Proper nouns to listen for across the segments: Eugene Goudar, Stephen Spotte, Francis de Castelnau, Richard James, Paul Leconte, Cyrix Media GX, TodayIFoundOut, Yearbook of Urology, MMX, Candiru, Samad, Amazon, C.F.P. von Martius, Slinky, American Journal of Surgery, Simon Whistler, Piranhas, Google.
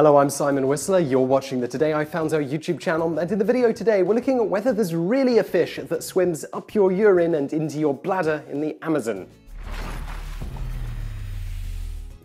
Hello, I'm Simon Whistler. You're watching the Today I Found Out YouTube channel, and in the video today we're looking at whether there's really a fish that swims up your urine and into your bladder in the Amazon.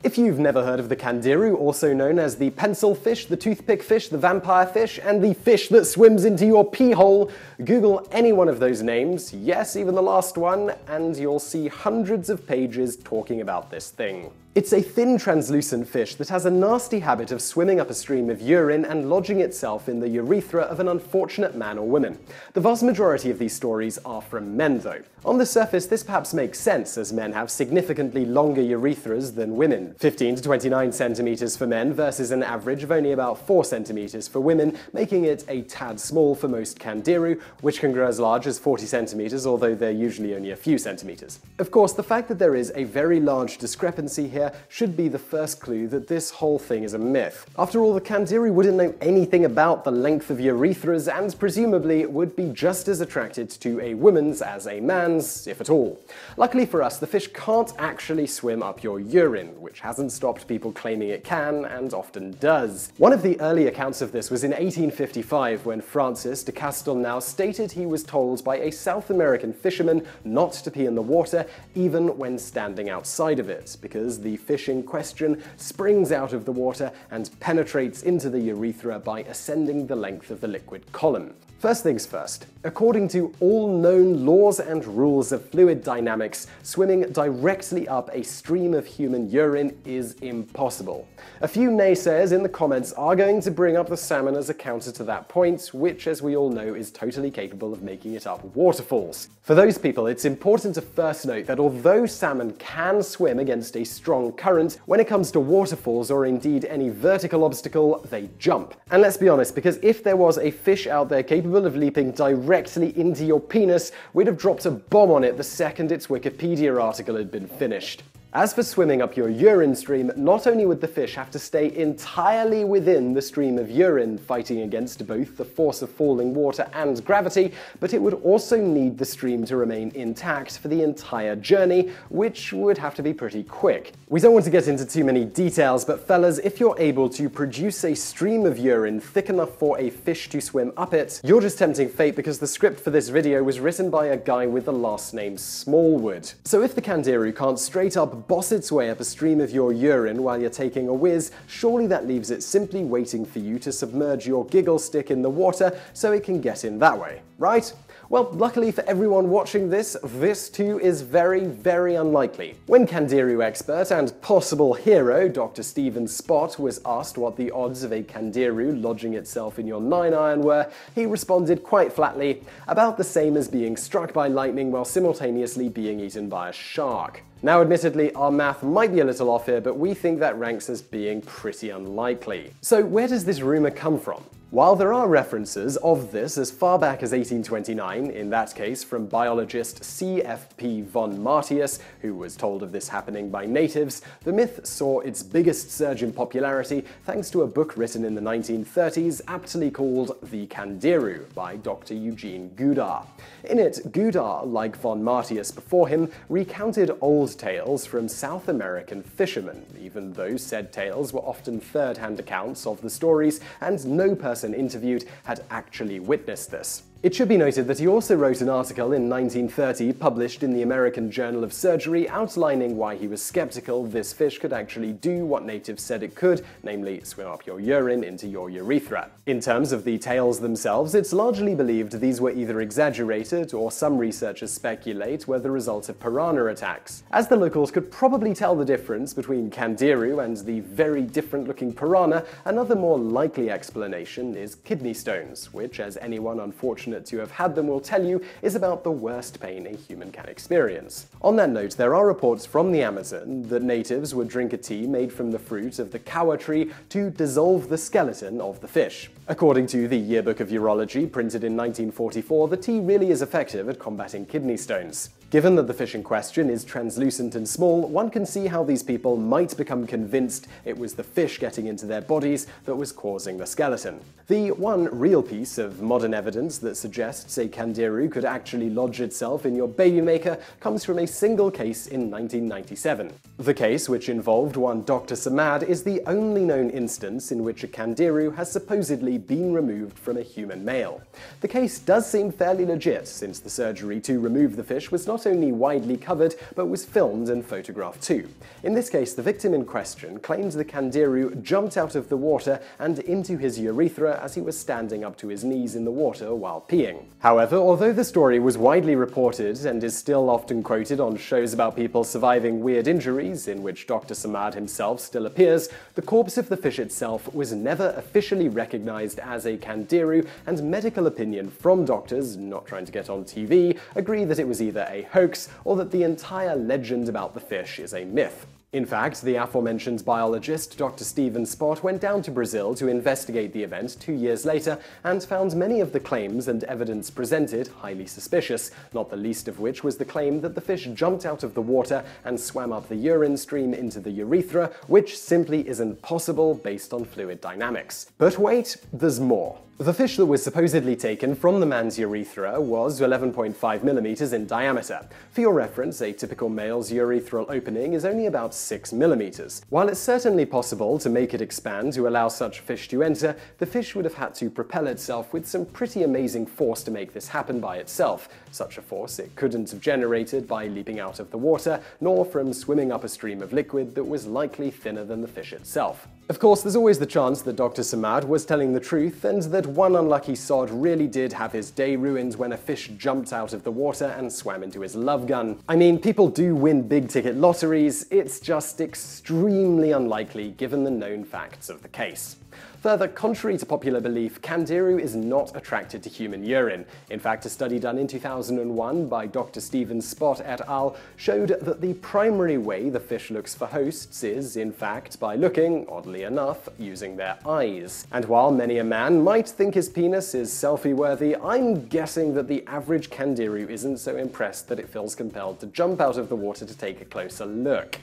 If you've never heard of the Candiru, also known as the pencil fish, the toothpick fish, the vampire fish, and the fish that swims into your pee hole, Google any one of those names, yes, even the last one, and you'll see hundreds of pages talking about this thing. It's a thin, translucent fish that has a nasty habit of swimming up a stream of urine and lodging itself in the urethra of an unfortunate man or woman. The vast majority of these stories are from men, though. On the surface, this perhaps makes sense, as men have significantly longer urethras than women. 15 to 29 centimeters for men versus an average of only about 4 centimeters for women, making it a tad small for most Candiru, which can grow as large as 40 centimeters, although they're usually only a few centimeters. Of course, the fact that there is a very large discrepancy here should be the first clue that this whole thing is a myth. After all, the Candiru wouldn't know anything about the length of urethras and presumably would be just as attracted to a woman's as a man's, if at all. Luckily for us, the fish can't actually swim up your urine, which hasn't stopped people claiming it can, and often does. One of the early accounts of this was in 1855, when Francis de Castelnau stated he was told by a South American fisherman not to pee in the water, even when standing outside of it, because the fish in question springs out of the water and penetrates into the urethra by ascending the length of the liquid column. First things first, according to all known laws and rules of fluid dynamics, swimming directly up a stream of human urine is impossible. A few naysayers in the comments are going to bring up the salmon as a counter to that point, which, as we all know, is totally capable of making it up waterfalls. For those people, it's important to first note that although salmon can swim against a strong current, when it comes to waterfalls or indeed any vertical obstacle, they jump. And let's be honest, because if there was a fish out there capable of leaping directly into your penis, we'd have dropped a bomb on it the second its Wikipedia article had been finished. As for swimming up your urine stream, not only would the fish have to stay entirely within the stream of urine, fighting against both the force of falling water and gravity, but it would also need the stream to remain intact for the entire journey, which would have to be pretty quick. We don't want to get into too many details, but fellas, if you're able to produce a stream of urine thick enough for a fish to swim up it, you're just tempting fate, because the script for this video was written by a guy with the last name Smallwood. So if the Candiru can't straight up boss its way up a stream of your urine while you're taking a whiz, surely that leaves it simply waiting for you to submerge your giggle stick in the water so it can get in that way, right? Well, luckily for everyone watching this, this too is very, very unlikely. When Candiru expert and possible hero Dr. Stephen Spotte was asked what the odds of a Candiru lodging itself in your 9-iron were, he responded quite flatly, about the same as being struck by lightning while simultaneously being eaten by a shark. Now, admittedly, our math might be a little off here, but we think that ranks as being pretty unlikely. So where does this rumor come from? While there are references of this as far back as 1829, in that case from biologist C.F.P. von Martius, who was told of this happening by natives, the myth saw its biggest surge in popularity thanks to a book written in the 1930s aptly called The Candiru by Dr. Eugene Goudar. In it, Goudar, like von Martius before him, recounted old tales from South American fishermen, even though said tales were often third-hand accounts of the stories, and no person interviewed had actually witnessed this. It should be noted that he also wrote an article in 1930 published in the American Journal of Surgery outlining why he was skeptical this fish could actually do what natives said it could, namely swim up your urine into your urethra. In terms of the tales themselves, it's largely believed these were either exaggerated or, some researchers speculate, were the result of piranha attacks. As the locals could probably tell the difference between Candiru and the very different looking piranha, another more likely explanation is kidney stones, which, as anyone unfortunately to have had them will tell you, is about the worst pain a human can experience. On that note, there are reports from the Amazon that natives would drink a tea made from the fruit of the kawa tree to dissolve the skeleton of the fish. According to the Yearbook of Urology, printed in 1944, the tea really is effective at combating kidney stones. Given that the fish in question is translucent and small, one can see how these people might become convinced it was the fish getting into their bodies that was causing the skeleton. The one real piece of modern evidence that suggests a Candiru could actually lodge itself in your baby maker comes from a single case in 1997. The case, which involved one Dr. Samad, is the only known instance in which a Candiru has supposedly been removed from a human male. The case does seem fairly legit, since the surgery to remove the fish was not only widely covered, but was filmed and photographed too. In this case, the victim in question claimed the Candiru jumped out of the water and into his urethra as he was standing up to his knees in the water while peeing. However, although the story was widely reported and is still often quoted on shows about people surviving weird injuries, in which Dr. Samad himself still appears, the corpse of the fish itself was never officially recognized as a Candiru, and medical opinion from doctors, not trying to get on TV, agree that it was either a hoax or that the entire legend about the fish is a myth. In fact, the aforementioned biologist, Dr. Stephen Spotte, went down to Brazil to investigate the event 2 years later and found many of the claims and evidence presented highly suspicious, not the least of which was the claim that the fish jumped out of the water and swam up the urine stream into the urethra, which simply isn't possible based on fluid dynamics. But wait, there's more. The fish that was supposedly taken from the man's urethra was 11.5 millimeters in diameter. For your reference, a typical male's urethral opening is only about 6 millimeters. While it's certainly possible to make it expand to allow such fish to enter, the fish would have had to propel itself with some pretty amazing force to make this happen by itself. Such a force it couldn't have generated by leaping out of the water, nor from swimming up a stream of liquid that was likely thinner than the fish itself. Of course, there's always the chance that Dr. Samad was telling the truth and that one unlucky sod really did have his day ruined when a fish jumped out of the water and swam into his love gun. I mean, people do win big-ticket lotteries, it's just extremely unlikely given the known facts of the case. Further, contrary to popular belief, Candiru is not attracted to human urine. In fact, a study done in 2001 by Dr. Stephen Spotte et al. Showed that the primary way the fish looks for hosts is, in fact, by looking, oddly enough, using their eyes. And while many a man might think his penis is selfie-worthy, I'm guessing that the average Candiru isn't so impressed that it feels compelled to jump out of the water to take a closer look.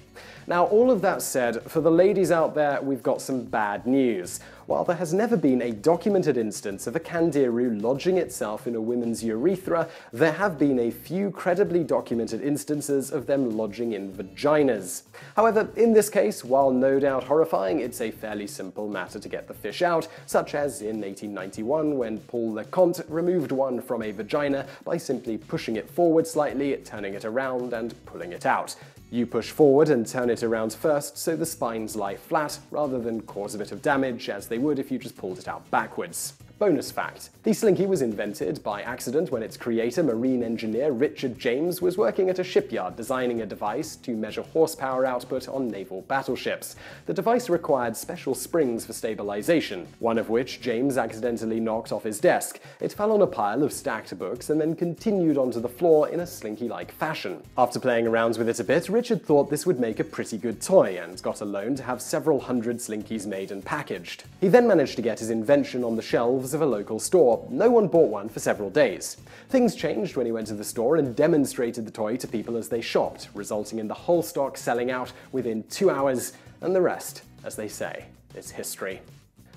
Now, all of that said, for the ladies out there, we've got some bad news. While there has never been a documented instance of a Candiru lodging itself in a woman's urethra, there have been a few credibly documented instances of them lodging in vaginas. However, in this case, while no doubt horrifying, it's a fairly simple matter to get the fish out, such as in 1891 when Paul Leconte removed one from a vagina by simply pushing it forward slightly, turning it around, and pulling it out. You push forward and turn it around first so the spines lie flat, rather than cause a bit of damage as they would if you just pulled it out backwards. Bonus fact: the slinky was invented by accident when its creator, marine engineer Richard James, was working at a shipyard designing a device to measure horsepower output on naval battleships. The device required special springs for stabilization, one of which James accidentally knocked off his desk. It fell on a pile of stacked books and then continued onto the floor in a slinky-like fashion. After playing around with it a bit, Richard thought this would make a pretty good toy and got a loan to have several hundred slinkies made and packaged. He then managed to get his invention on the shelves of a local store. No one bought one for several days. Things changed when he went to the store and demonstrated the toy to people as they shopped, resulting in the whole stock selling out within 2 hours, and the rest, as they say, is history.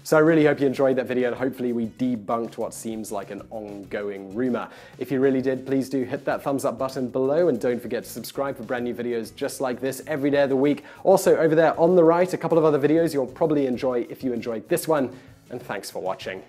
So I really hope you enjoyed that video, and hopefully we debunked what seems like an ongoing rumor. If you really did, please do hit that thumbs up button below, and don't forget to subscribe for brand new videos just like this every day of the week. Also, over there on the right, a couple of other videos you'll probably enjoy if you enjoyed this one, and thanks for watching.